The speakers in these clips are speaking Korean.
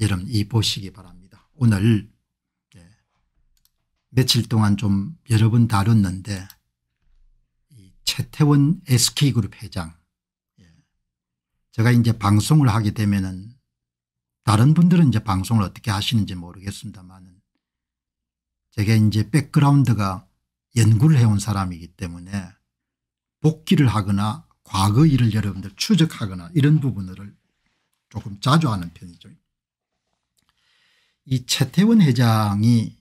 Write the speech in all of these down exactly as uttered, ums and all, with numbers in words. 여러분 이 보시기 바랍니다. 오늘 네, 며칠 동안 좀 여러 번 다뤘는데 이 최태원 에스케이그룹 회장, 예, 제가 이제 방송을 하게 되면은 다른 분들은 이제 방송을 어떻게 하시는지 모르겠습니다만 제가 이제 백그라운드가 연구를 해온 사람이기 때문에 복기를 하거나 과거 일을 여러분들 추적하거나 이런 부분을 조금 자주 하는 편이죠. 이 최태원 회장이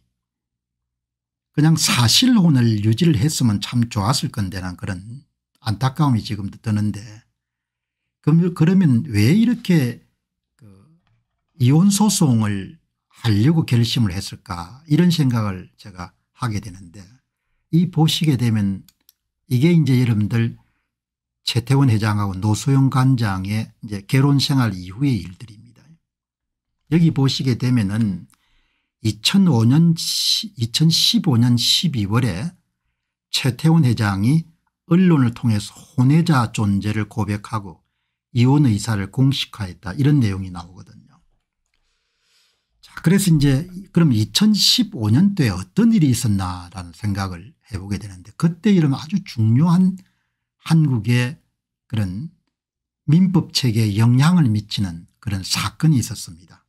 그냥 사실혼을 유지를 했으면 참 좋았을 건데라는 그런 안타까움이 지금도 드는데, 그럼 그러면 왜 이렇게 이혼소송을 하려고 결심을 했을까 이런 생각을 제가 하게 되는데, 이 보시게 되면 이게 이제 여러분들 최태원 회장하고 노소영 관장의 이제 결혼생활 이후의 일들입니다. 여기 보시게 되면은 이천오년 이천십오년 십이월에 최태원 회장이 언론을 통해서 혼외자 존재를 고백하고 이혼 의사를 공식화했다 이런 내용이 나오거든요. 그래서 이제 그럼 이천십오년도에 어떤 일이 있었나라는 생각을 해보게 되는데, 그때 이러면 아주 중요한 한국의 그런 민법체계에 영향을 미치는 그런 사건이 있었습니다.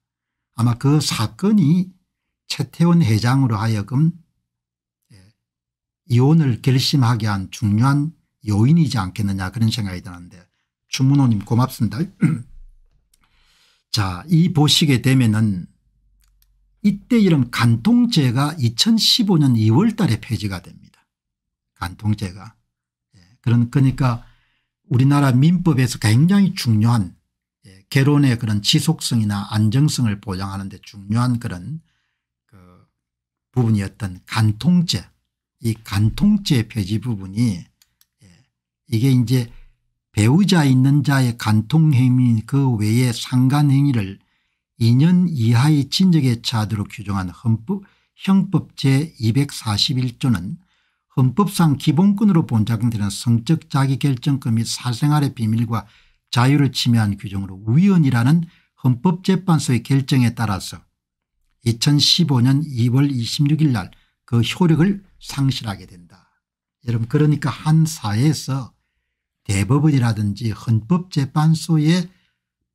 아마 그 사건이 최태원 회장으로 하여금 이혼을 결심하게 한 중요한 요인이지 않겠느냐 그런 생각이 드는데, 주문호님 고맙습니다. 자, 이 보시게 되면은 이때 이런 간통죄가 이천십오년 이월 달에 폐지가 됩니다. 간통죄가. 예, 그런, 그러니까 우리나라 민법에서 굉장히 중요한, 예, 결혼의 그런 지속성이나 안정성을 보장하는 데 중요한 그런 그 부분이었던 간통죄. 이 간통죄 폐지 부분이, 예, 이게 이제 배우자 있는 자의 간통행위 그 외에 상간행위를 이년 이하의 징역에 처하도록 규정한 헌법 형법 제이백사십일조는 헌법상 기본권으로 본작용되는 성적 자기결정권 및 사생활의 비밀과 자유를 침해한 규정으로, 위헌이라는 헌법재판소의 결정에 따라서 이천십오년 이월 이십육일 날 그 효력을 상실하게 된다. 여러분 그러니까 한 사회에서 대법원이라든지 헌법재판소의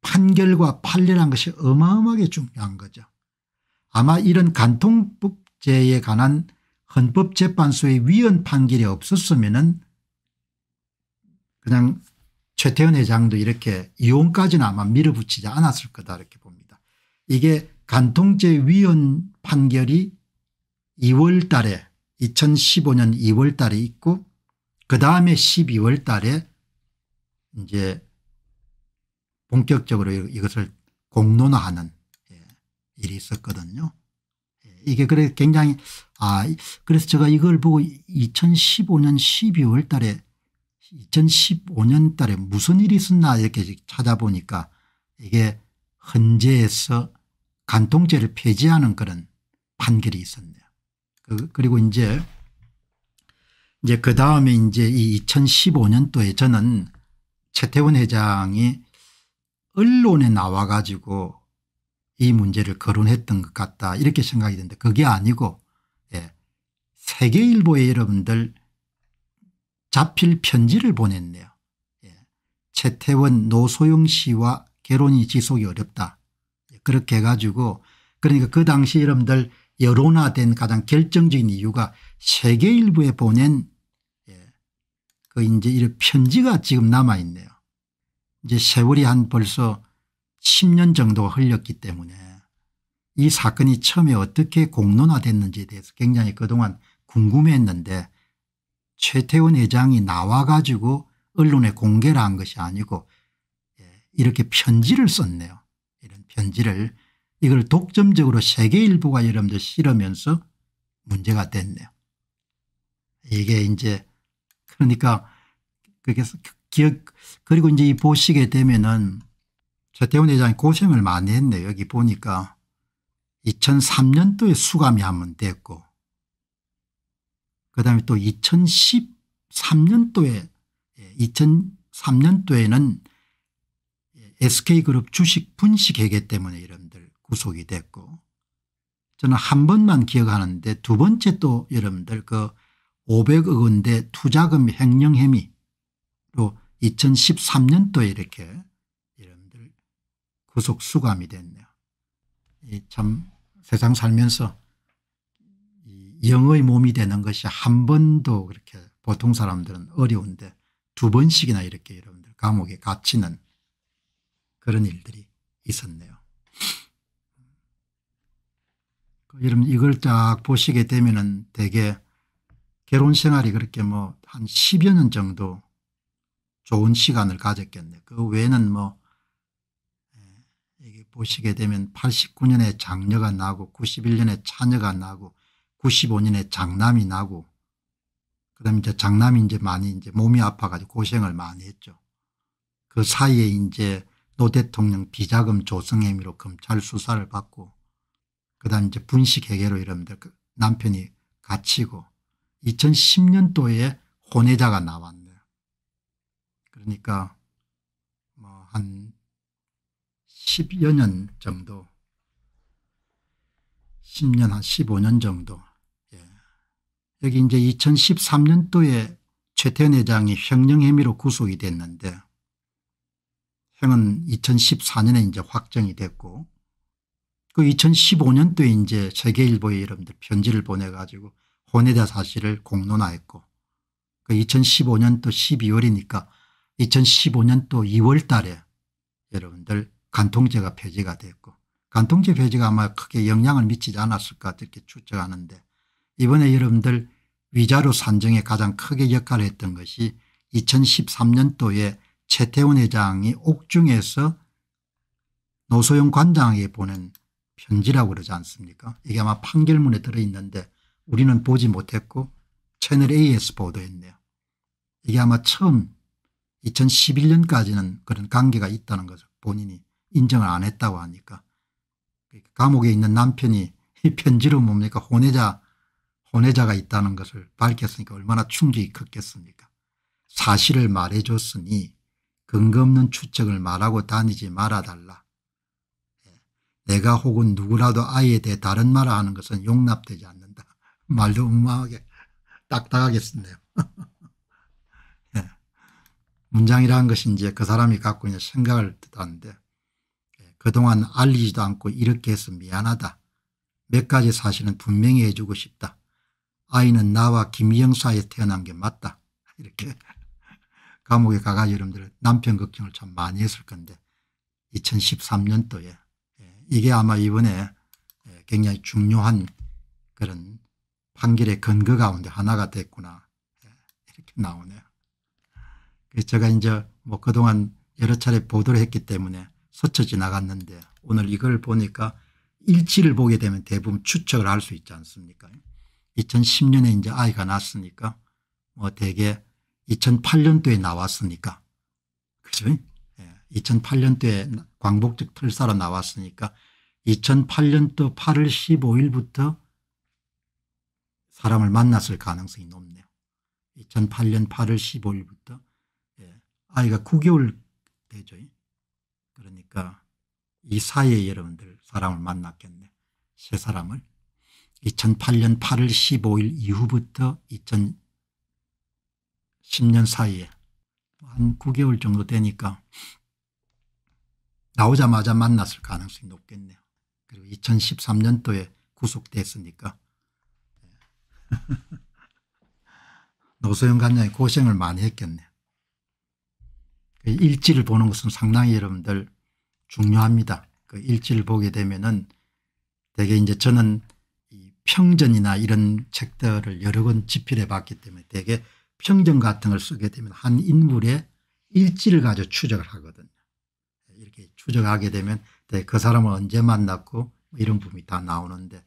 판결과 판례란 것이 어마어마하게 중요한 거죠. 아마 이런 간통죄에 관한 헌법재판소의 위헌 판결이 없었으면은 그냥 최태원 회장도 이렇게 이혼까지는 아마 밀어붙이지 않았을 거다 이렇게 봅니다. 이게 간통죄 위헌 판결이 이월 달에 이천십오년 이월 달에 있고, 그 다음에 십이월 달에 이제 본격적으로 이것을 공론화하는 일이 있었거든요. 이게 그래 굉장히, 아, 그래서 제가 이걸 보고 이천십오년 십이월 달에 이천십오년 달에 무슨 일이 있었나 이렇게 찾아보니까 이게 헌재에서 간통죄를 폐지하는 그런 판결이 있었네요. 그, 그리고 이제, 이제 그 다음에 이제 이 이천십오년도에 저는 최태원 회장이 언론에 나와 가지고 이 문제를 거론했던 것 같다 이렇게 생각이 드는데, 그게 아니고, 예, 세계일보에 여러분들 자필 편지를 보냈네요. 예, 최태원 노소영 씨와 결혼이 지속이 어렵다. 예, 그렇게 해가지고, 그러니까 그 당시 여러분들 여론화된 가장 결정적인 이유가 세계일보에 보낸, 예, 그 이제 이런 편지가 지금 남아있네요. 이제 세월이 한 벌써 십년 정도가 흘렸기 때문에 이 사건이 처음에 어떻게 공론화됐는지에 대해서 굉장히 그동안 궁금해했는데, 최태원 회장이 나와 가지고 언론에 공개를 한 것이 아니고 이렇게 편지를 썼네요. 이런 편지를, 이걸 독점적으로 세계일보가 여러분들 실으면서 문제가 됐네요. 이게 이제 그러니까 그게 기억, 그리고 이제 이 보시게 되면은 최태원 회장이 고생을 많이 했네요. 여기 보니까 이천삼년도에 수감이 한 번 됐고, 그 다음에 또 이천십삼년도에는 에스케이그룹 주식 분식회계 때문에 여러분들 구속이 됐고, 저는 한 번만 기억하는데 두 번째 또 여러분들 그 오백억 원대 투자금 횡령 혐의로 이천십삼 년도에 이렇게 여러분들 구속 수감이 됐네요. 이 참 세상 살면서 이 영의 몸이 되는 것이 한 번도 그렇게 보통 사람들은 어려운데 두 번씩이나 이렇게 여러분들 감옥에 갇히는 그런 일들이 있었네요. 여러분 이걸 쫙 보시게 되면은 되게 결혼 생활이 그렇게 뭐 한 십여 년 정도 좋은 시간을 가졌겠네요. 그 외에는 뭐 이게 보시게 되면 팔십구 년에 장녀가 나고 구십일 년에 차녀가 나고 구십오 년에 장남이 나고 그다음에 이제 장남이 이제 많이 이제 몸이 아파가지고 고생을 많이 했죠. 그 사이에 이제 노 대통령 비자금 조성 혐의로 검찰 수사를 받고 그다음 이제 분식회계로 이러면들 남편이 갇히고 이천십 년도에 혼외자가 나왔네요. 그러니까 뭐 한 십여 년 정도, 십 년 한 십오 년 정도. 예. 여기 이제 이천십삼 년도에 최태원 회장이 횡령 혐의로 구속이 됐는데 형은 이천십사 년에 이제 확정이 됐고, 그 이천십오 년도에 이제 세계일보에 여러분들 편지를 보내가지고 혼외자 사실을 공론화했고, 그 이천십오 년도 십이월이니까 이천십오 년도 이월 달에 여러분들 간통죄가 폐지가 됐고, 간통죄 폐지가 아마 크게 영향을 미치지 않았을까 이렇게 추측하는데, 이번에 여러분들 위자료 산정에 가장 크게 역할을 했던 것이 이천십삼 년도에 최태원 회장이 옥중에서 노소영 관장에게 보낸 편지라고 그러지 않습니까? 이게 아마 판결문에 들어있는데 우리는 보지 못했고 채널 에이에서 보도했네요. 이게 아마 처음 이천십일 년까지는 그런 관계가 있다는 것을 본인이 인정을 안 했다고 하니까, 감옥에 있는 남편이 이 편지로 뭡니까? 혼외자, 혼외자가 있다는 것을 밝혔으니까 얼마나 충격이 컸겠습니까? 사실을 말해줬으니 근거 없는 추측을 말하고 다니지 말아달라. 내가 혹은 누구라도 아이에 대해 다른 말을 하는 것은 용납되지 않는다. 말도 엉망하게 딱딱하게 쓰네요. 네. 문장이라는 것이 이제 그 사람이 갖고 있는 생각을 뜻하는데, 그동안 알리지도 않고 이렇게 해서 미안하다. 몇 가지 사실은 분명히 해주고 싶다. 아이는 나와 김희영 사이에 태어난 게 맞다. 이렇게 감옥에 가가 여러분들 남편 걱정을 참 많이 했을 건데 이천십삼 년도에 이게 아마 이번에 굉장히 중요한 그런 판결의 근거 가운데 하나가 됐구나 이렇게 나오네요. 그래서 제가 이제 뭐 그동안 여러 차례 보도를 했기 때문에 스쳐 지나갔는데 오늘 이걸 보니까 일치를 보게 되면 대부분 추측을 할 수 있지 않습니까? 이천십 년에 이제 아이가 났으니까 뭐 대개 이천팔 년도에 나왔으니까 그죠? 이천팔 년도에 광복적 틀사로 나왔으니까 이천팔 년도 팔월 십오일부터 사람을 만났을 가능성이 높네요. 이천팔 년 팔월 십오일부터 예. 아이가 구 개월 되죠. 그러니까 이 사이에 여러분들 사람을 만났겠네. 세 사람을. 이천팔 년 팔월 십오일 이후부터 이천십 년 사이에 한 구 개월 정도 되니까 나오자마자 만났을 가능성이 높겠네요. 그리고 이천십삼 년도에 구속됐으니까 노소영 관장이 고생을 많이 했겠네요. 그 일지를 보는 것은 상당히 여러분들 중요합니다. 그 일지를 보게 되면은 되게 이제 저는 이 평전이나 이런 책들을 여러 권 집필해 봤기 때문에 되게 평전 같은 걸 쓰게 되면 한 인물의 일지를 가지고 추적을 하거든요. 이렇게 추적하게 되면 그 사람을 언제 만났고 이런 부분이 다 나오는데,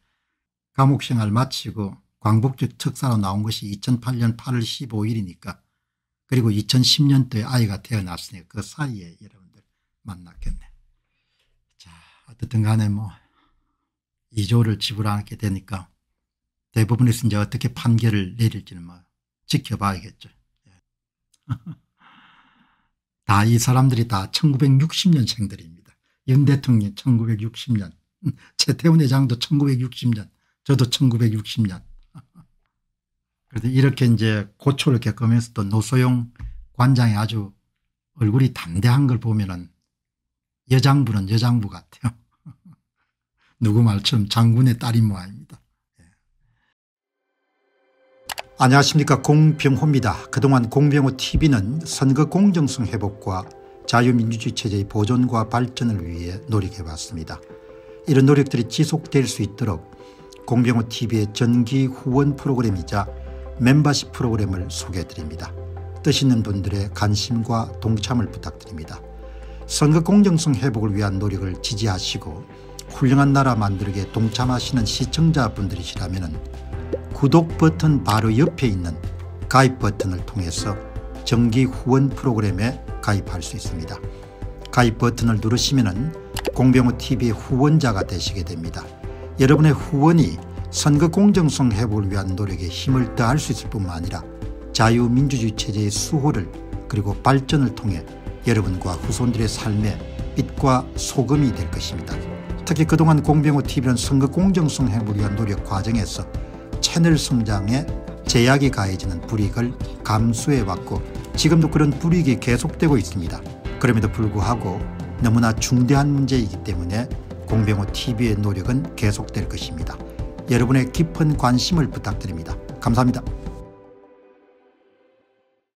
감옥 생활 마치고 광복적 특사로 나온 것이 이천팔 년 팔월 십오일이니까 그리고 이천십 년도에 아이가 태어났으니까 그 사이에 여러분들 만났겠네. 자, 어쨌든 간에 뭐 이 조를 지불하게 되니까 대부분에서 이제 어떻게 판결을 내릴지는 뭐 지켜봐야겠죠. 다 이 사람들이 다 천구백육십 년생들입니다. 윤 대통령 천구백육십 년, 최태원 회장도 천구백육십 년, 저도 천구백육십 년. 그래서 이렇게 이제 고초를 겪으면서 또 노소영 관장이 아주 얼굴이 담대한 걸 보면은 여장부는 여장부 같아요. 누구 말처럼 장군의 딸인 모양입니다. 예. 안녕하십니까, 공병호입니다. 그동안 공병호티비는 선거 공정성 회복과 자유민주주의 체제의 보존과 발전을 위해 노력해왔습니다. 이런 노력들이 지속될 수 있도록 공병호티비의 정기 후원 프로그램이자 멤버십 프로그램을 소개해드립니다. 뜻 있는 분들의 관심과 동참을 부탁드립니다. 선거 공정성 회복을 위한 노력을 지지하시고 훌륭한 나라 만들기에 동참하시는 시청자분들이시라면 구독 버튼 바로 옆에 있는 가입 버튼을 통해서 정기 후원 프로그램에 가입할 수 있습니다. 가입 버튼을 누르시면 공병호티비의 후원자가 되시게 됩니다. 여러분의 후원이 선거 공정성 회복을 위한 노력에 힘을 더할 수 있을 뿐만 아니라 자유민주주의 체제의 수호를 그리고 발전을 통해 여러분과 후손들의 삶에 빛과 소금이 될 것입니다. 특히 그동안 공병호티비는 선거 공정성 회복을 위한 노력 과정에서 채널 성장에 제약이 가해지는 불이익을 감수해왔고 지금도 그런 불이익이 계속되고 있습니다. 그럼에도 불구하고 너무나 중대한 문제이기 때문에 공병호티비의 노력은 계속될 것입니다. 여러분의 깊은 관심을 부탁드립니다. 감사합니다.